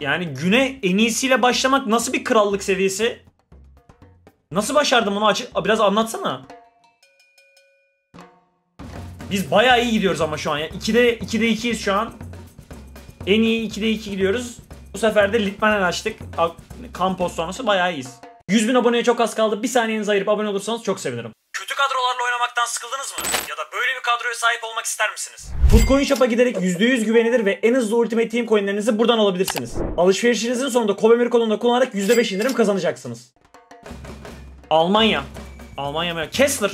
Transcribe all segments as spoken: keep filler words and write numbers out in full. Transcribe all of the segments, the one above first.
Yani güne en iyisiyle başlamak nasıl bir krallık seviyesi? Nasıl başardım bunu açık? Biraz anlatsana. Biz bayağı iyi gidiyoruz ama şu an ya. ikide ikiyiz şu an. En iyi ikide iki gidiyoruz. Bu sefer de Litman'ı açtık. Kampos sonrası bayağı iyiyiz. yüz bin aboneye çok az kaldı. Bir saniyenizi ayırıp abone olursanız çok sevinirim. Kötü kadrolarla oynamaktan sıkıldınız mı? Ya da böyle bir kadroya sahip olmak ister misiniz? Futcoinshop'a giderek yüzde yüz güvenilir ve en hızlı Ultimate Team coinlerinizi buradan alabilirsiniz. Alışverişinizin sonunda kobemir kodunu da kullanarak yüzde beş indirim kazanacaksınız. Almanya. Almanya mı? Kessler.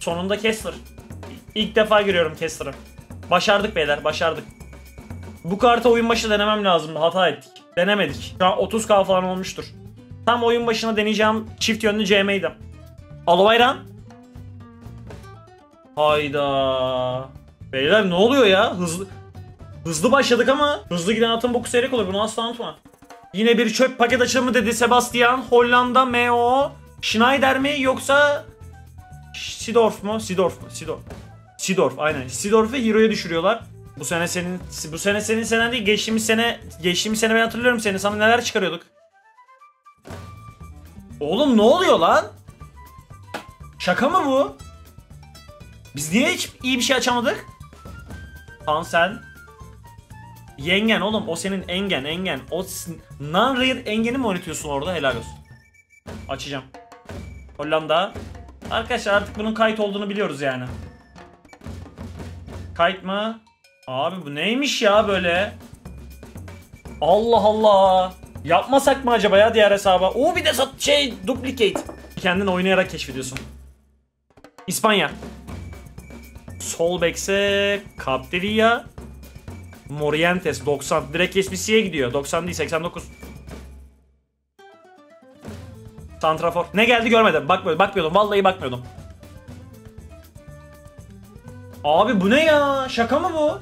Sonunda Kessler. İlk defa giriyorum Kessler'a. Başardık beyler, başardık. Bu karta oyun başı denemem lazımdı. Hata ettik. Denemedik. Şu an otuz bin falan olmuştur. Tam oyun başına deneyeceğim çift yönlü C M'ydi. Alovayran. Hayda. Beyler ne oluyor ya? Hızlı hızlı başladık ama hızlı giden atın boku seyrek olur. Bunu asla unutma. Yine bir çöp paket açılımı dedi Sebastian. Hollanda M O. Schneider mi yoksa Seedorf mu? Seedorf mu? Seedorf. Seedorf aynen. Seedorf'u Hero'ya düşürüyorlar. Bu sene senin bu sene senin senen değil. Geçtiğimiz sene geçtiğimiz sene ben hatırlıyorum seni. Sana neler çıkarıyorduk? Oğlum ne oluyor lan? Şaka mı bu? Biz niye hiç iyi bir şey açamadık? Lan sen yengen oğlum, o senin engen engen. O non-real engeni mi oynatıyorsun orada? Helal olsun. Açacağım. Hollanda. Arkadaşlar artık bunun kayıt olduğunu biliyoruz yani. Kayıt mı? Abi bu neymiş ya böyle? Allah Allah. Yapmasak mı acaba ya diğer hesaba? Oo bir de sat şey duplicate. Kendin oynayarak keşfediyorsun. İspanya. Solbex'e Kapteliya. Morientes doksan. Direkt E S P C'ye gidiyor. doksan değil seksen dokuz. Santrafor. Ne geldi görmedim. Bakmıyordum. Bakmıyordum. Vallahi bakmıyordum. Abi bu ne ya? Şaka mı bu?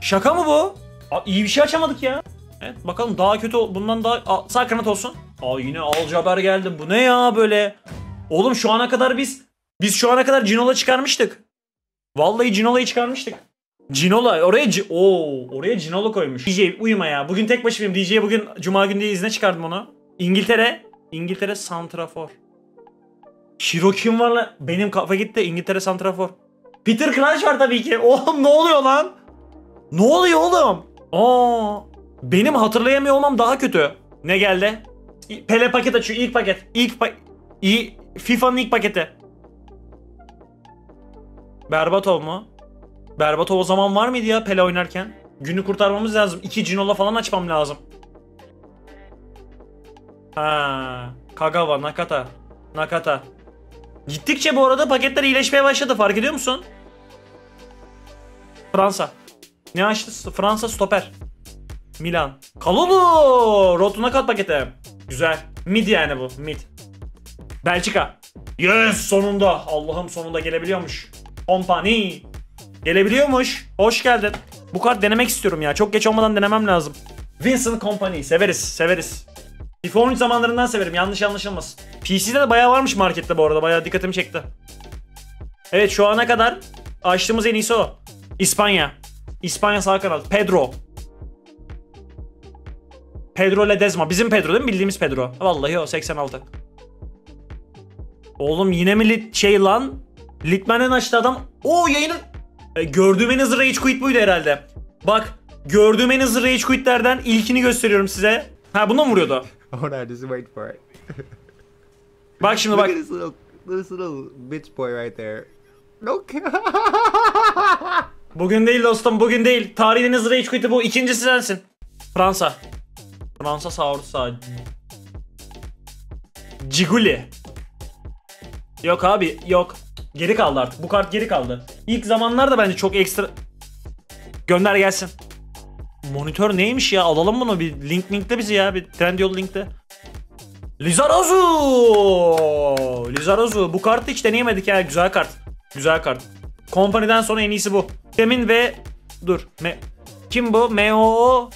Şaka mı bu? Aa, iyi bir şey açamadık ya. Evet, bakalım daha kötü bundan daha... Aa, sağ kanat olsun. Aa yine Alcabar geldi. Bu ne ya böyle? Oğlum şu ana kadar biz... Biz şu ana kadar Ginola çıkarmıştık. Vallahi Ginola'yı çıkarmıştık. Ginola oraya... Oo, oraya Ginola koymuş. D J uyuma ya. Bugün tek başımayım. D J'ye bugün Cuma günü diye izne çıkardım onu. İngiltere... İngiltere santrafor. Şiro kim var lan? Benim kafa gitti. İngiltere santrafor. Peter Crouch var tabii ki. Oğlum ne oluyor lan? Ne oluyor oğlum? Aa, benim hatırlayamıyor olmam daha kötü. Ne geldi? Pele paket açıyor. İlk paket. İlk pa FIFA'nın ilk paketi. Berbatov mu? Berbatov o zaman var mıydı ya Pele oynarken? Günü kurtarmamız lazım. İki Ginola falan açmam lazım. Ha, Kagawa, Nakata, Nakata. Gittikçe bu arada paketler iyileşmeye başladı. Fark ediyor musun? Fransa. Ne açtı? Fransa stoper. Milan. Kalulu. Rotuna kat pakete. Güzel. Mid yani bu. Mid. Belçika. Yes sonunda. Allah'ım sonunda gelebiliyormuş. Kompani. Gelebiliyormuş. Hoş geldin. Bu kart denemek istiyorum ya. Çok geç olmadan denemem lazım. Vincent Kompani. Severiz. Severiz. iPhone zamanlarından severim. Yanlış anlaşılmaz. P C'de de bayağı varmış markette bu arada. Bayağı dikkatimi çekti. Evet şu ana kadar açtığımız en iyisi o. İspanya. İspanya sağ kanat. Pedro. Pedro Ledesma. Bizim Pedro değil mi? Bildiğimiz Pedro. Vallahi o seksen altı. Oğlum yine mi lit şey lan? Litman'ın açtı adam. Oo yayını. E, gördüğüm en hızlı rage quit buydu herhalde. Bak gördüğüm en hızlı rage quitlerden ilkini gösteriyorum size. Ha bundan vuruyordu. Hold on, just wait for it. Bak şimdi bak. Look at this little, this little bitch boy right there. No. Bugün değil dostum, bugün değil. Tarihiniz rage quit'i bu. İkincisi sensin. Fransa. Fransa sağ orta sağ. Ciguli. Yok abi, yok. Geri kaldı artık. Bu kart geri kaldı. İlk zamanlarda bence çok ekstra. Gönder gelsin. Monitör neymiş ya? Alalım bunu bir link linkte bizi ya. Bir Trendyol linkte. Lizarazu! Lizarazu. Bu kartı hiç deneyemedik ya. Güzel kart. Güzel kart. Company'den sonra en iyisi bu. Temin ve... Dur. Me... Kim bu? Meo.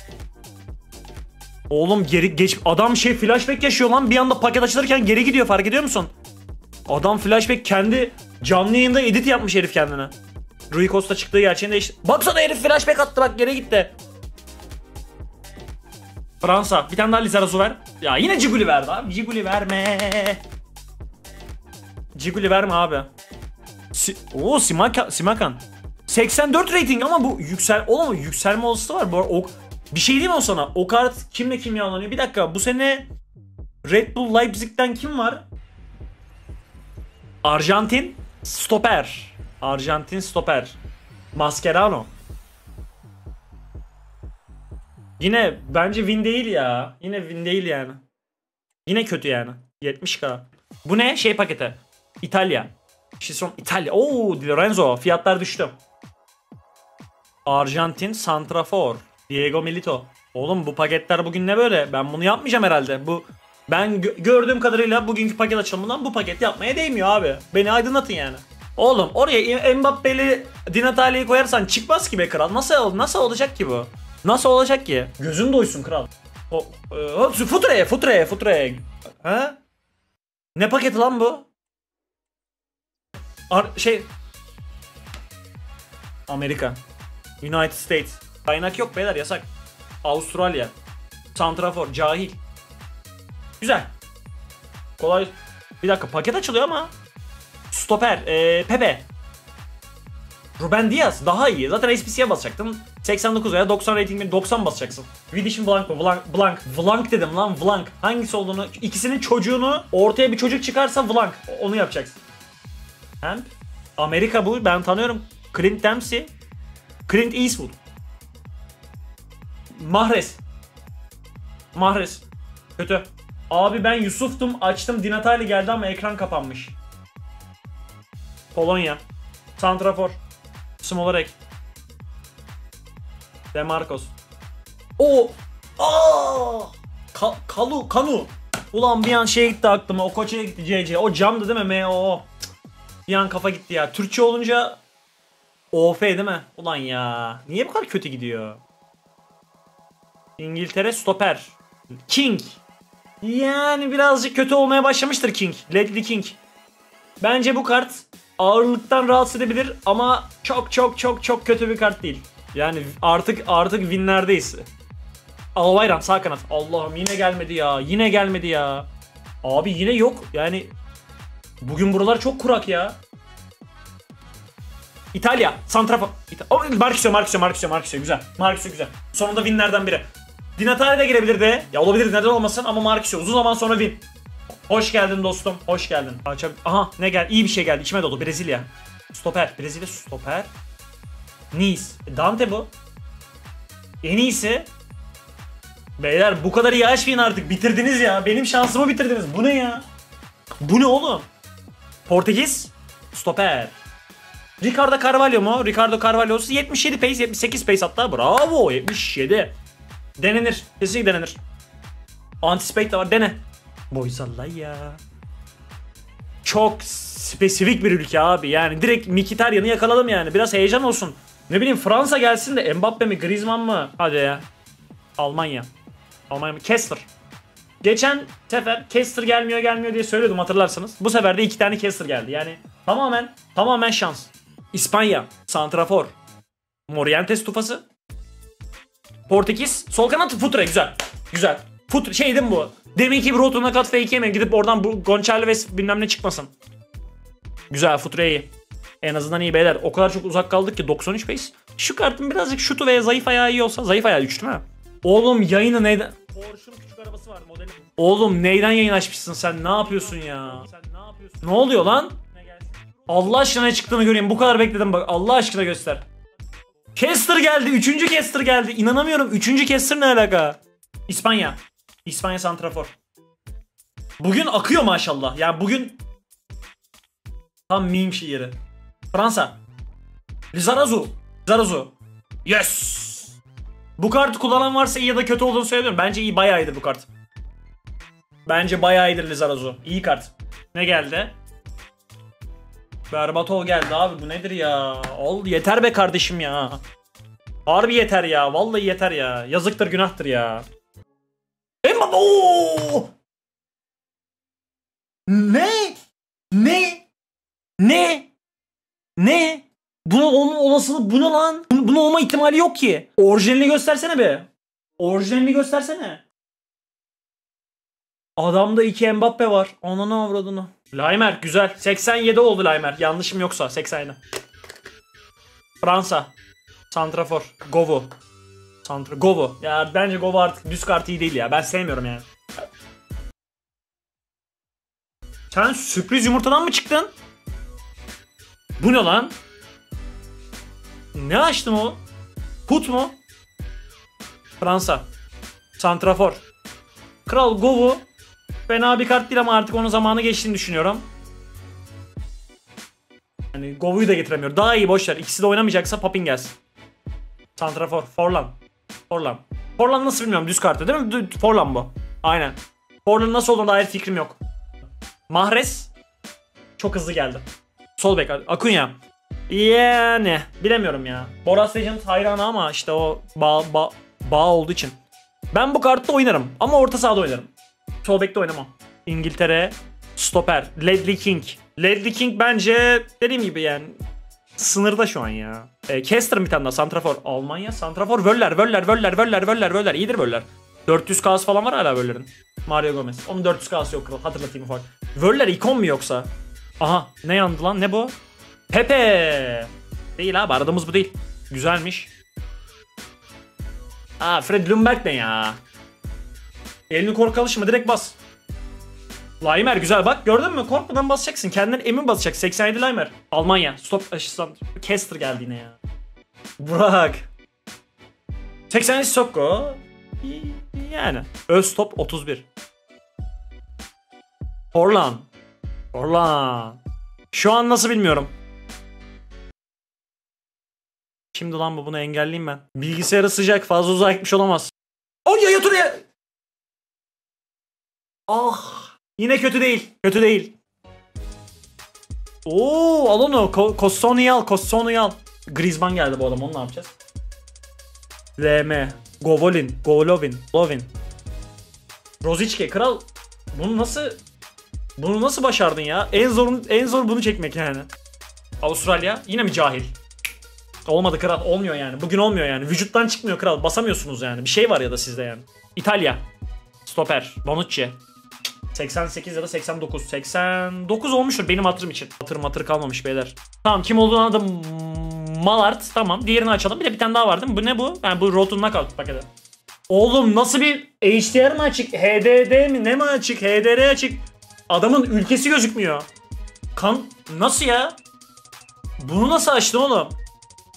Oğlum geri geç... Adam şey flashback yaşıyor lan. Bir anda paket açılırken geri gidiyor. Fark ediyor musun? Adam flashback kendi canlı yayında edit yapmış herif kendine. Rui Costa çıktığı gerçeğinde işte... Baksana herif flashback attı bak geri gitti. Fransa. Bir tane daha Lizarazu ver. Ya yine Ciguli verdi abi. Ciguli verme. Ciguli verme abi. Si Oo Simaka Simakan. seksen dört rating ama bu yüksel olamam. Yükselme olası var. Bu ok bir şey diyeyim mi o sana? O kart kimle kim yalanıyor? Bir dakika. Bu sene Red Bull Leipzig'ten kim var? Arjantin stoper. Arjantin stoper. Mascherano. Yine bence win değil ya. Yine win değil yani. Yine kötü yani. yetmiş bin. Bu ne? Şey paketi. İtalya. Şişon İtalya. Oo, Di Lorenzo. Fiyatlar düştü. Arjantin santrafor. Diego Milito. Oğlum bu paketler bugün ne böyle? Ben bunu yapmayacağım herhalde. Bu ben gö gördüğüm kadarıyla bugünkü paket açılımından bu paket yapmaya değmiyor abi. Beni aydınlatın yani. Oğlum oraya Mbappe'li Di Natale'yi koyarsan çıkmaz ki be kral. Nasıl nasıl olacak ki bu? Nasıl olacak ki? Gözün doysun kral. O, e, futre, futre, futre. Ha? Ne paketi lan bu? Ar şey. Amerika. United States. Kaynak yok beyler, yasak. Avustralya. Santrafor, cahil. Güzel. Kolay. Bir dakika, paket açılıyor ama. Stoper, e, Pepe. Ruben Diaz daha iyi. Zaten E S P C'ye basacaktın. seksen dokuz veya doksan ratingini doksan basacaksın. Vidiş'in Blank mı? Blank. Blank. Blank dedim lan. Blank. Hangisi olduğunu... ikisinin çocuğunu ortaya bir çocuk çıkarsa Blank. Onu yapacaksın. Hem Amerika bu. Ben tanıyorum. Clint Dempsey. Clint Eastwood. Mahrez. Mahrez. Kötü. Abi ben Yusuf'tum. Açtım. Di Natale geldi ama ekran kapanmış. Polonya. Santrafor. Smolorek. De Marcos. O. Aa! Ka Kalu, Kanu. Ulan bir an şeye gitti aklıma. O Koç'a gitti C C. O camdı değil mi? M O. Bir an kafa gitti ya. Türkçe olunca O F değil mi? Ulan ya. Niye bu kadar kötü gidiyor? İngiltere stoper. King. Yani birazcık kötü olmaya başlamıştır King. Ledley King. Bence bu kart ağırlıktan rahatsız edebilir ama çok çok çok çok kötü bir kart değil. Yani artık artık winlerdeyiz. Albayram sağ kanat. Allah'ım yine gelmedi ya. Yine gelmedi ya. Abi yine yok. Yani bugün buralar çok kurak ya. İtalya. Santrafor. İta oh, Marchisio, Marchisio, Marchisio, Marchisio. Güzel. Marchisio güzel. Sonunda winlerden biri. Di Natale de girebilirdi. Ya olabilirdi, neden olmasın ama Marchisio. Uzun zaman sonra win. Hoş geldin dostum. Hoş geldin. Aha ne gel? İyi bir şey geldi. İçime doldu. Brezilya. Stoper. Brezilya stoper. Nice. Dante bu. En iyisi. Beyler bu kadar iyi açmayın artık. Bitirdiniz ya. Benim şansımı bitirdiniz. Bu ne ya? Bu ne oğlum? Portekiz. Stoper. Ricardo Carvalho mu? Ricardo Carvalho'su yetmiş yedi pace. yetmiş sekiz pace hatta. Bravo. yetmiş yedi. Denenir. Kesinlikle denenir. Anticipate de var. Dene. Boyzallay ya. Çok spesifik bir ülke abi. Yani direkt Mkhitaryan'ı yakaladım yani. Biraz heyecan olsun. Ne bileyim Fransa gelsin de Mbappe mi Griezmann mı? Hadi ya. Almanya. Almanya mı? Kessler. Geçen sefer Kessler gelmiyor gelmiyor diye söylüyordum, hatırlarsanız. Bu sefer de iki tane Kessler geldi. Yani tamamen tamamen şans. İspanya. Santrafor. Morientes tufası. Portekiz. Sol kanat Futre. Güzel. Güzel. Futre şeydim bu. Demin ki Broad'un nakat fake'i yemeyin. Gidip oradan bu Gonçalves ve bilmem ne çıkmasın. Güzel, Futre iyi. En azından iyi beyler. O kadar çok uzak kaldık ki doksan üç pace. Şu kartın birazcık şutu veya zayıf ayağı iyi olsa. Zayıf ayağı üç değil mi? Oğlum yayını neyden... Porsche'un küçük arabası vardı modeli. Oğlum neyden yayın açmışsın sen? Ne yapıyorsun ya? Sen ne yapıyorsun? Ne oluyor lan? Allah aşkına ne çıktığını göreyim. Bu kadar bekledim bak. Allah aşkına göster. Kessler geldi. Üçüncü Kessler geldi. İnanamıyorum. Üçüncü Kessler ne alaka? İspanya. İspanya santrafor. Bugün akıyor maşallah. Yani bugün tam meme şiiri. Fransa. Lizarazu. Lizarazu. Yes. Bu kartı kullanan varsa iyi ya da kötü olduğunu söylüyorum. Bence iyi, bayağı iyidir bu kart. Bence bayağı iyidir Lizarazu. İyi kart. Ne geldi? Berbatov geldi abi. Bu nedir ya? Ol yeter be kardeşim ya. Harbi yeter ya. Vallahi yeter ya. Yazıktır, günahtır ya. Ooo! Ne? Ne? Ne? Ne? Buna olma olasılığı, buna lan. Buna olma ihtimali yok ki. Orijinalini göstersene be. Orijinalini göstersene. Adamda iki Mbappe var. Ananı avradını. Laimer güzel. seksen yedi oldu Laimer. Yanlışım yoksa seksen yedi. Fransa. Santrafor. Govu. Santra Govu. Ya bence Govu artık düz kart iyi değil ya. Ben sevmiyorum yani. Sen sürpriz yumurtadan mı çıktın? Bu ne lan? Ne açtım o? Put mu? Fransa. Santrafor. Kral Govu. Fena bir kart değil ama artık onun zamanı geçtiğini düşünüyorum. Yani Govu'yu da getiremiyor. Daha iyi boşver. İkisi de oynamayacaksa Papingas. Santrafor. Forlan. Forlan. Forlan nasıl bilmiyorum. Düz kartı değil mi? Forlan bu. Aynen. Forlan nasıl olduğuna dair fikrim yok. Mahrez. Çok hızlı geldi. Solbex. Akunya. Yani. Bilemiyorum ya. Boras Legend hayranı ama işte o bağ, bağ, bağ olduğu için. Ben bu kartta oynarım. Ama orta sahada oynarım. Solbeck'te oynamam. İngiltere. Stoper. Ledley King. Ledley King bence dediğim gibi yani sınırda şu an ya. E, Kessler bir tane daha. Santrafor. Almanya. Santrafor. Völler. Völler. Völler. Völler. Völler. Völler. İyidir Völler. dört yüz K'sı falan var hala Völler'in. Mario Gomez. Onun dört yüz K'sı yok kral. Hatırlatayım ufak. Völler ikon mu yoksa? Aha. Ne yandı lan? Ne bu? Pepe. Değil abi. Aradığımız bu değil. Güzelmiş. Aa, Fred Ljungberg ne ya? Elini korku alışma, direkt bas. Laimer güzel bak, gördün mü? Korkmadan basacaksın, kendinden emin basacak. seksen yedi Laimer. Almanya. Stop aşısam. Kessler geldi yine ya. Burak. seksen yedi Sokko. Yani. Öz top otuz bir. Orlan. Orlan. Şu an nasıl bilmiyorum. Şimdi lan bu, bunu engelleyeyim ben. Bilgisayarı sıcak, fazla uzağa gitmiş olamaz. Oy ya, yat oraya. Ah, yine kötü değil. Kötü değil. Oo, al onu. Kossoni'yi al, Kossoni'yi al. Griezmann geldi bu adam. Onu ne yapacağız? L M. Govolin, Golovin, Lovin. Rozicke kral. Bunu nasıl Bunu nasıl başardın ya? En zorun en zor bunu çekmek yani. Avustralya yine mi cahil? Olmadı kral, olmuyor yani. Bugün olmuyor yani. Vücuttan çıkmıyor kral. Basamıyorsunuz yani. Bir şey var ya da sizde yani. İtalya. Stoper. Bonucci. seksen sekiz ya da seksen dokuz. seksen dokuz olmuştur benim hatırım için. Hatır matır kalmamış beyler. Tamam, kim olduğunu anladım. Malart. Tamam. Diğerini açalım. Bir de bir tane daha var değil mi? Bu ne bu? Yani bu Road to Knockout paketi. Oğlum nasıl bir H D R mi açık? H D D mi? Ne mi açık? H D R açık. Adamın ülkesi gözükmüyor. Kan nasıl ya? Bunu nasıl açtın oğlum?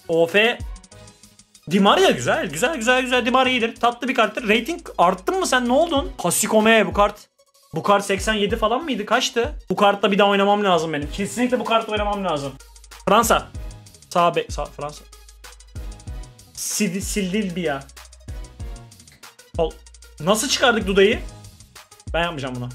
O F. Dimari güzel. Güzel güzel güzel. Dimari iyidir. Tatlı bir karttır. Rating arttın mı sen? Ne oldun? Kasikome bu kart. Bu kart seksen yedi falan mıydı? Kaçtı? Bu kartla bir daha oynamam lazım benim. Kesinlikle bu kartla oynamam lazım. Fransa. Sağ bek. Sağ Fransa. Sildilbiya. Nasıl çıkardık Duda'yı? Ben yapmayacağım bunu.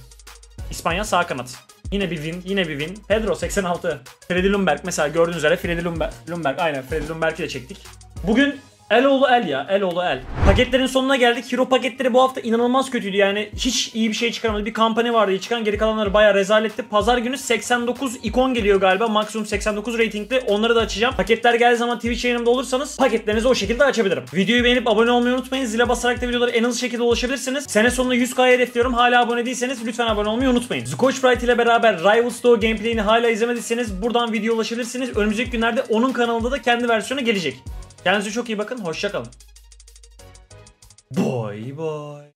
İspanya sağ kanat. Yine bir win, yine bir win. Pedro seksen altı. Fred Ljungberg mesela, gördüğünüz üzere Fred Ljungberg. Ljungberg aynen, Fred Ljungberg'i de çektik. Bugün el oğlu el ya, el oğlu el. Paketlerin sonuna geldik. Hero paketleri bu hafta inanılmaz kötüydü yani, hiç iyi bir şey çıkaramadı. Bir kampanya vardı iyi çıkan, geri kalanları bayağı rezaletti. Pazar günü seksen dokuz ikon geliyor galiba, maksimum seksen dokuz ratingli. Onları da açacağım. Paketler geldiği zaman Twitch yayınımda olursanız paketlerinizi o şekilde açabilirim. Videoyu beğenip abone olmayı unutmayın. Zile basarak da videolara en hızlı şekilde ulaşabilirsiniz. Sene sonunda yüz K'ya hedefliyorum. Hala abone değilseniz lütfen abone olmayı unutmayın. Scotch Bright ile beraber Rivals Duo gameplay'ini hala izlemediyseniz buradan video ulaşabilirsiniz. Önümüzdeki günlerde onun kanalında da kendi versiyonu gelecek. Kendinize çok iyi bakın. Hoşça kalın. Boy boy.